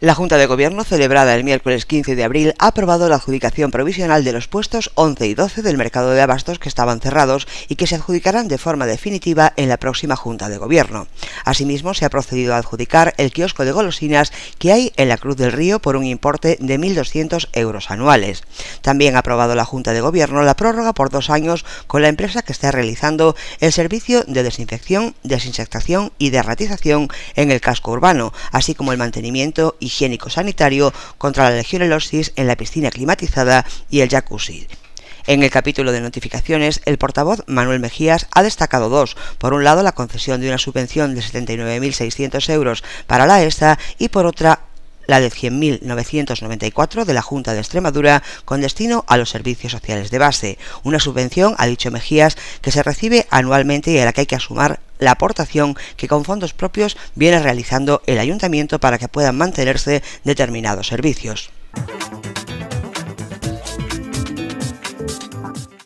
La Junta de Gobierno, celebrada el miércoles 15 de abril, ha aprobado la adjudicación provisional de los puestos 11 y 12 del mercado de abastos que estaban cerrados y que se adjudicarán de forma definitiva en la próxima Junta de Gobierno. Asimismo, se ha procedido a adjudicar el kiosco de golosinas que hay en la Cruz del Río por un importe de 1.200 euros anuales. También ha aprobado la Junta de Gobierno la prórroga por 2 años con la empresa que está realizando el servicio de desinfección, desinsectación y de ratización en el casco urbano, así como el mantenimiento y higiénico-sanitario contra la legionellosis en la piscina climatizada y el jacuzzi. En el capítulo de notificaciones, el portavoz Manuel Mejías ha destacado 2. Por un lado, la concesión de una subvención de 79.600 euros para la AEPSA y por otra, la de 100.994 de la Junta de Extremadura con destino a los servicios sociales de base. Una subvención, ha dicho Mejías, que se recibe anualmente y a la que hay que sumar la aportación que con fondos propios viene realizando el Ayuntamiento para que puedan mantenerse determinados servicios.